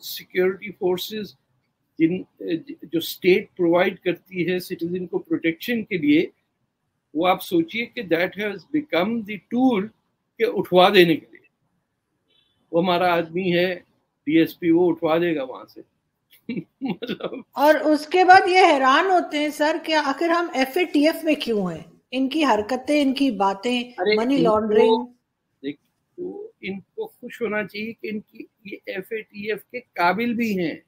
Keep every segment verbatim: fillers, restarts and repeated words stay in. Security forces जिन जो state provide करती है सिटीजन को प्रोटेक्शन के लिए, वो आप सोचिए कि that has become the tool के उठवा देने के लिए। वो हमारा आदमी है डीएसपी, वो उठवा देगा वहां से। मतलब और उसके बाद ये हैरान होते हैं सर कि आखिर हम एफ ए टी एफ में क्यों हैं, इनकी हरकतें, इनकी बातें, मनी लॉन्ड्रिंग। तो इनको खुश होना चाहिए कि इनकी ये एफ ए टी एफ के काबिल भी हैं,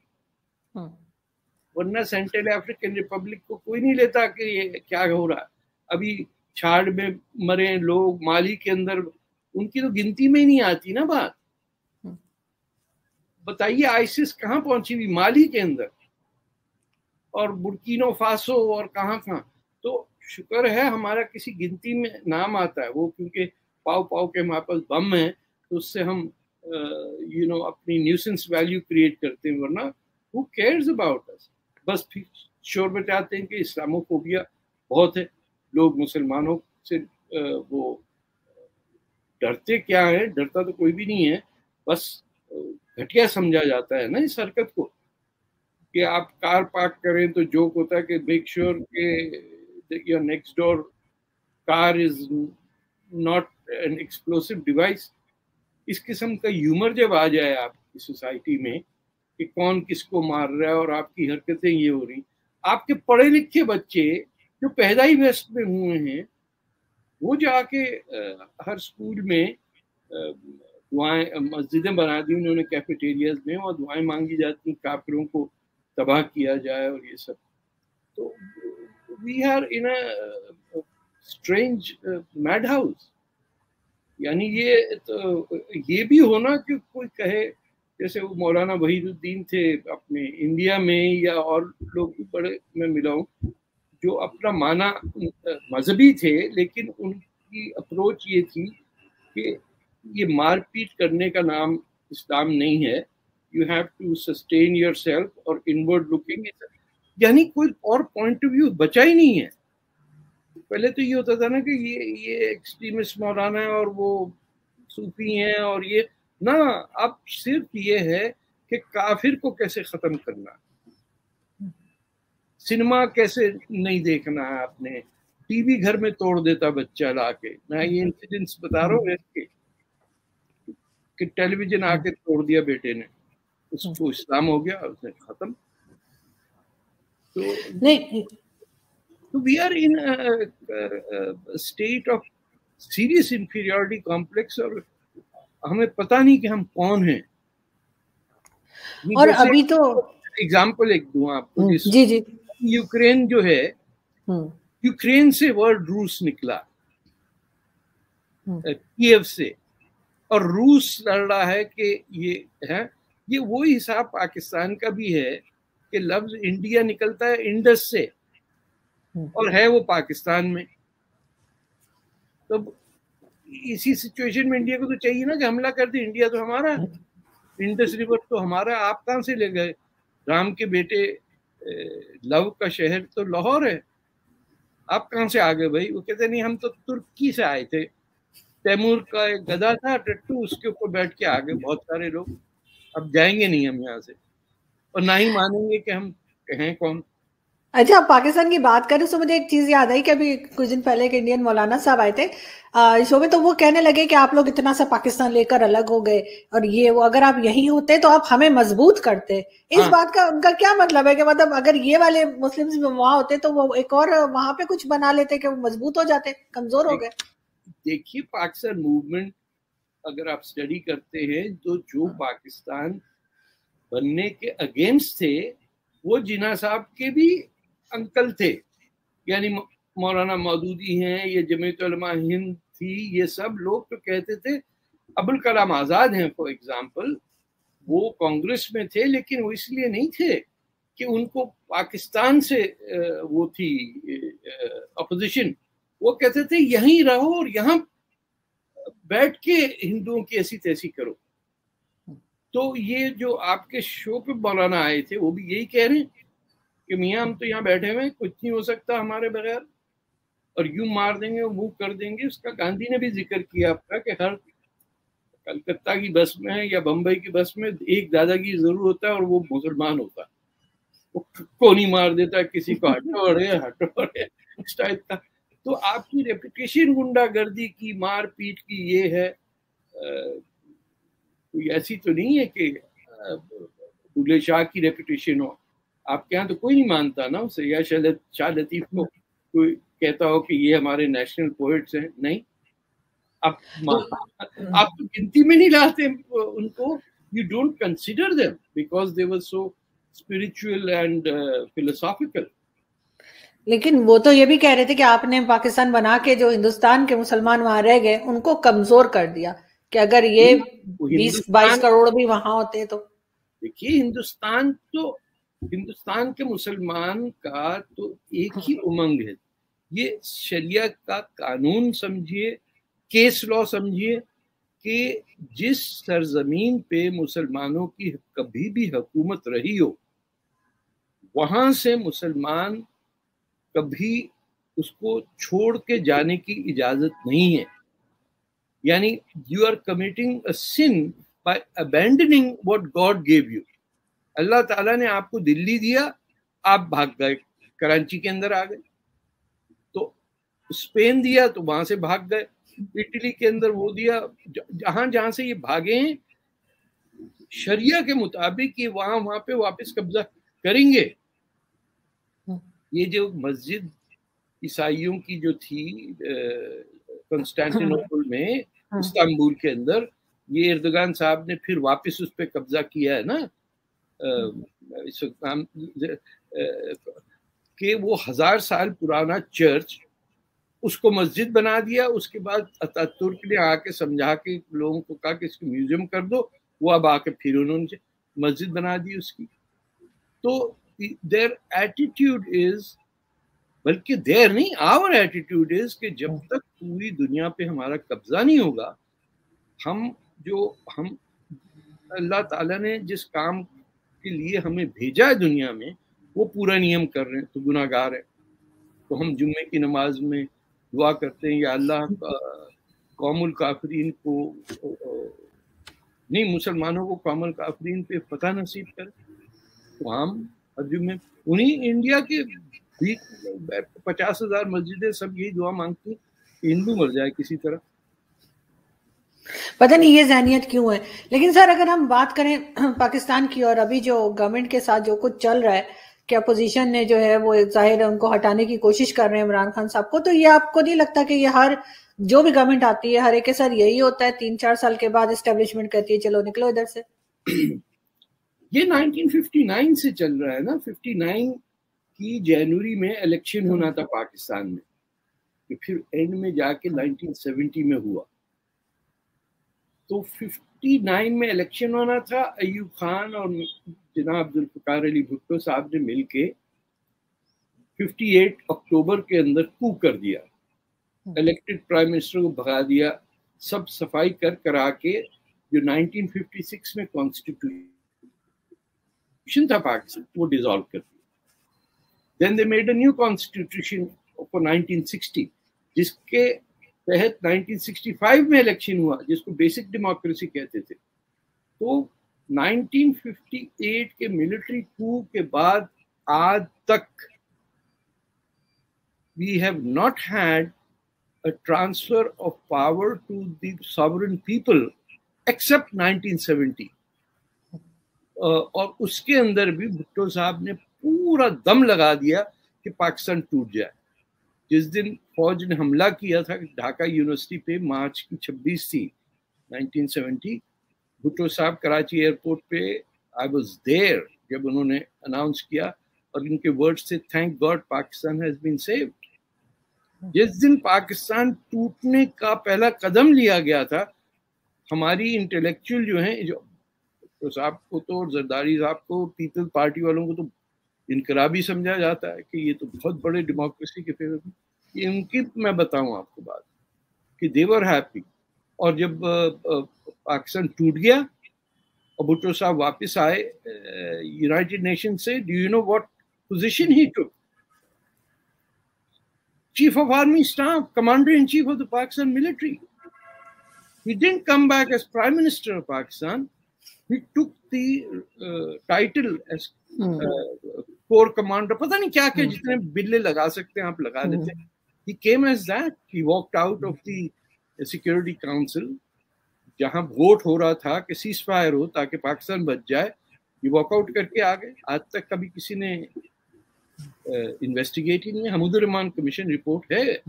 वरना सेंट्रल अफ्रीकन रिपब्लिक को कोई नहीं लेता कि ये क्या हो रहा। अभी छाड़ में मरे लोग, माली के अंदर, उनकी तो गिनती में ही नहीं आती ना बात। बताइए आईसिस कहाँ पहुंची हुई, माली के अंदर और बुर्किनो फासो और कहाँ कहाँ। तो शुक्र है हमारा किसी गिनती में नाम आता है वो, क्योंकि पाव पाव के हमारे पास बम है, तो उससे हम यू नो अपनी न्यूसेंस वैल्यू क्रिएट करते हैं, वरना हु केयर्स अबाउट अस। बस फिर शोर बचाते हैं कि इस्लामोफोबिया बहुत है, लोग मुसलमानों से वो डरते क्या है, डरता तो कोई भी नहीं है, बस घटिया समझा जाता है ना इस हरकत को कि आप कार पार्क करें तो जोक होता है कि मेक श्योर के your next door car is not an explosive device. इस किस्म का ह्यूमर जब आ जाए आपकी सोसाइटी में कि कौन किसको मार रहा है और आपकी हरकतें ये हो रही, आपके पढ़े लिखे बच्चे जो पैदा ही वेस्ट में हुए हैं वो जाके हर स्कूल में दुआएं, मस्जिदें बना दी उन्होंने कैफेटेरियाज में, और दुआएं मांगी जाती, काफिरों को तबाह किया जाए और ये सब। तो we are in a strange mad house. यानी ये तो ये भी होना कि कोई कहे, जैसे वो मौलाना वहीदुद्दीन थे अपने इंडिया में, या और लोग भी बड़े मैं मिला हूँ जो अपना माना मजहबी थे, लेकिन उनकी अप्रोच ये थी कि ये मारपीट करने का नाम इस्लाम नहीं है, you have to sustain yourself और इनवर्ड लुकिंग। यानी कोई और पॉइंट ऑफ व्यू बचा ही नहीं है। पहले तो ये होता था ना कि ये ये एक्सट्रीमिस्ट मौलाना है और वो सूफी हैं और ये ना, अब सिर्फ ये है कि काफिर को कैसे ख़त्म करना, सिनेमा कैसे नहीं देखना है आपने, टीवी घर में तोड़ देता बच्चा लाके। मैं ये इंसिडेंट्स बता रहा हूँ इसके कि टेलीविजन आके तोड़ दिया बेटे ने, उसको इस्लाम हो गया, उसने खत्म। तो नहीं, तो we are in state of serious inferiority complex और हमें पता नहीं कि हम कौन हैं। और अभी तो एग्जाम्पल एक दूं आपको, जी जी यूक्रेन जो है, यूक्रेन से वर्ड रूस निकला कीव से, और रूस लड़ रहा है कि ये है। ये वो हिसाब पाकिस्तान का भी है कि लफ्ज इंडिया निकलता है इंडस से और है वो पाकिस्तान में। तो इसी सिचुएशन में इंडिया को तो चाहिए ना कि हमला कर दे, इंडिया तो हमारा, इंडस रिवर तो हमारा, आप कहाँ से ले गए? राम के बेटे लव का शहर तो लाहौर है, आप कहाँ से आ गए भाई? वो कहते नहीं हम तो तुर्की से आए थे, तैमूर का एक गधा था टट्टू, उसके ऊपर बैठ के आ गए बहुत सारे लोग, अब जाएंगे नहीं हम यहाँ से और ना ही मानेंगे कि हम हैं कौन। अच्छा, पाकिस्तान की बात करें तो मुझे एक चीज याद आई कि अभी कुछ दिन पहले एक इंडियन मौलाना साहब आए थे शो में, तो वो कहने लगे कि आप लोग इतना सा पाकिस्तान लेकर अलग हो गए और ये वो, अगर आप यहीं होते तो आप हमें मजबूत करते। इस हाँ। बात का उनका क्या मतलब है कि मतलब अगर ये वाले मुस्लिम्स वहां होते तो वो एक और वहां पे कुछ बना लेते कि वो मजबूत हो जाते, कमजोर हो गए। देखिए पाकिस्तान मूवमेंट अगर आप स्टडी करते हैं तो जो पाकिस्तान बनने के अगेंस्ट थे वो जिन्ना साहब के भी अंकल थे, यानी मौलाना मौदूदी हैं, ये जमीयत उलमा हिंद थी, ये सब लोग तो कहते थे। अबुल कलाम आज़ाद हैं फॉर एग्जांपल, वो कांग्रेस में थे लेकिन वो इसलिए नहीं थे कि उनको पाकिस्तान से वो थी अपोजिशन, वो कहते थे यहीं रहो और यहाँ बैठ के हिंदुओं की ऐसी तैसी करो। तो ये जो आपके शो पे मौलाना आए थे वो भी यही कह रहे हैं कि मियाँ हम तो यहाँ बैठे हुए हैं, कुछ नहीं हो सकता हमारे बगैर, और यूं मार देंगे, मूव कर देंगे। उसका गांधी ने भी जिक्र किया आपका कि हर कलकत्ता की बस में या बम्बई की बस में एक दादागी जरूर होता है और वो मुसलमान होता है, वो कोनी मार देता है किसी को, हटो अड़े हटो अड़े इस टाइप का। तो आपकी रेपुटेशन गुंडागर्दी की, मार पीट की ये है, कोई ऐसी तो नहीं है कि भूले शाह की रेपुटेशन हो, आपके यहाँ तो कोई नहीं मानता ना उसे, या शायद शाह लतीफ को कोई कहता हो कि ये हमारे नेशनल पोएट्स हैं, नहीं आप आप तो गिनती में नहीं लाते उनको, you don't consider them because they were so spiritual and philosophical. लेकिन वो तो ये भी कह रहे थे कि आपने पाकिस्तान बना के जो हिंदुस्तान के मुसलमान वहां रह गए उनको कमजोर कर दिया, कि अगर ये बीस बाईस करोड़ भी वहां होते तो। देखिए हिंदुस्तान तो हिंदुस्तान के मुसलमान का तो एक ही उमंग है, ये शरिया का कानून समझिए, केस लॉ समझिए, कि जिस सरजमीन पे मुसलमानों की कभी भी हुकूमत रही हो वहां से मुसलमान कभी उसको छोड़ के जाने की इजाजत नहीं है। यानी you are committing a sin by abandoning what God gave you. अल्लाह ताला ने आपको दिल्ली दिया, आप भाग गए, कराची के अंदर आ गए। तो स्पेन दिया तो वहां से भाग गए, इटली के अंदर वो दिया, जहां जहां से ये भागे हैं शरिया के मुताबिक ये वहां वहां पे वापस कब्जा करेंगे। ये जो मस्जिद ईसाइयों की जो थी कॉन्स्टेंटिनोपल में, इस्तांबुल के अंदर, ये एर्दोगान साहब ने फिर वापस उस पर कब्जा किया है ना, इस नाम के वो हजार साल पुराना चर्च उसको मस्जिद बना दिया। उसके बाद अतातुर्क ने आके समझा के लोगों को कहा कि इसको म्यूजियम कर दो, वो अब आके फिर उन्होंने मस्जिद बना दी उसकी। तो देयर एटीट्यूड इज, बल्कि देयर नहीं, आवर एटीट्यूड इज कि जब तक पूरी दुनिया पे हमारा कब्जा नहीं होगा, हम जो हम अल्लाह ताला ने जिस काम के लिए हमें भेजा है दुनिया में वो पूरा नियम कर रहे हैं तो गुनाहगार है। तो हम जुम्मे की नमाज में दुआ करते हैं, या अल्लाह कौमुल काफरीन को नहीं, मुसलमानों को कौमुल काफरीन पे फतह नसीब करे। तो हम जुम्मे, उन्हीं इंडिया के भी पचास हजार मस्जिदें सब यही दुआ मांगती हिंदू मर जाए किसी तरह, पता नहीं ये जहनियत क्यों है। लेकिन सर अगर हम बात करें पाकिस्तान की, और अभी जो गवर्नमेंट के साथ जो कुछ चल रहा है कि अपोजिशन ने जो है वो जाहिर है उनको हटाने की कोशिश कर रहे हैं इमरान खान साहब को, तो ये आपको नहीं लगता कि ये हर जो भी गवर्नमेंट आती है हर एक के साथ यही होता है, तीन चार साल के बाद एस्टेब्लिशमेंट कहती है चलो निकलो इधर से? ये नाइनटीन फिफ्टी नाइन से चल रहा है ना, उनसठ की जनवरी में इलेक्शन होना था पाकिस्तान में, तो फिर एंड में जाके नाइनटीन सेवेंटी में हुआ। तो उनसठ में इलेक्शन होना था, अयूब खान और जनाब जुल्फिकार अली भुट्टो साहब ने मिलके अट्ठावन अक्टूबर के अंदर कू कर दिया, इलेक्टेड प्राइम मिनिस्टर को भगा दिया, सब सफाई कर करा के जो नाइनटीन फिफ्टी सिक्स में कॉन्स्टिट्यूशन था पाकिस्तान वो डिसॉल्व कर दिया। Then they made a new constitution for nineteen sixty, जिसके तहत नाइनटीन सिक्सटी फाइव में इलेक्शन हुआ, जिसको बेसिक डेमोक्रेसी कहते थे। तो नाइनटीन फिफ्टी एट के मिलिट्री कू के बाद आज तक we have not had a transfer of power to the sovereign people except nineteen seventy, और उसके अंदर भी भुट्टो साहब ने पूरा दम लगा दिया कि पाकिस्तान टूट जाए। जिस दिन फौज ने हमला किया था ढाका यूनिवर्सिटी पे, मार्च की छब्बीस थी नाइनटीन सेवेंटी, भुट्टो साहब कराची एयरपोर्ट पे, आई वाज देयर जब उन्होंने अनाउंस किया, और इनके वर्ड्स थे thank God Pakistan has been saved. जिस दिन पाकिस्तान टूटने का पहला कदम लिया गया था, हमारी इंटेलेक्चुअल जो हैं, जो तो साहब को तो जरदारी साहब को पीपल पार्टी वालों को तो इनकलाबी समझा जाता है कि ये तो बहुत बड़े डेमोक्रेसी के फेवर में, ये उनकी मैं बताऊं आपको बात कि देवर हैप्पी। और जब पाकिस्तान टूट गया और भुट्टो साहब वापस आए यूनाइटेड नेशन से, do you know what position he took? Chief of army staff, commander in chief of the Pakistan military. He didn't come back as Prime Minister of Pakistan. He took the uh, title as uh, Corps Commander. पता नहीं क्या क्या जितने बिल्ले लगा सकते हैं आप लगा देते हैं. He came as that. He walked out of the Security Council, जहाँ वोट हो रहा था कि सीज़फायर हो ताकि पाकिस्तान बच जाए. ये वॉकआउट करके आ गए. आज तक कभी किसी ने इन्वेस्टिगेट ही नहीं है. हमूदुर रहमान कमीशन रिपोर्ट है,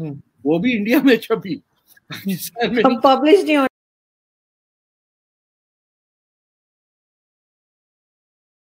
वो भी इंडिया में छपी, पाकिस्तान में पब्लिश नहीं हो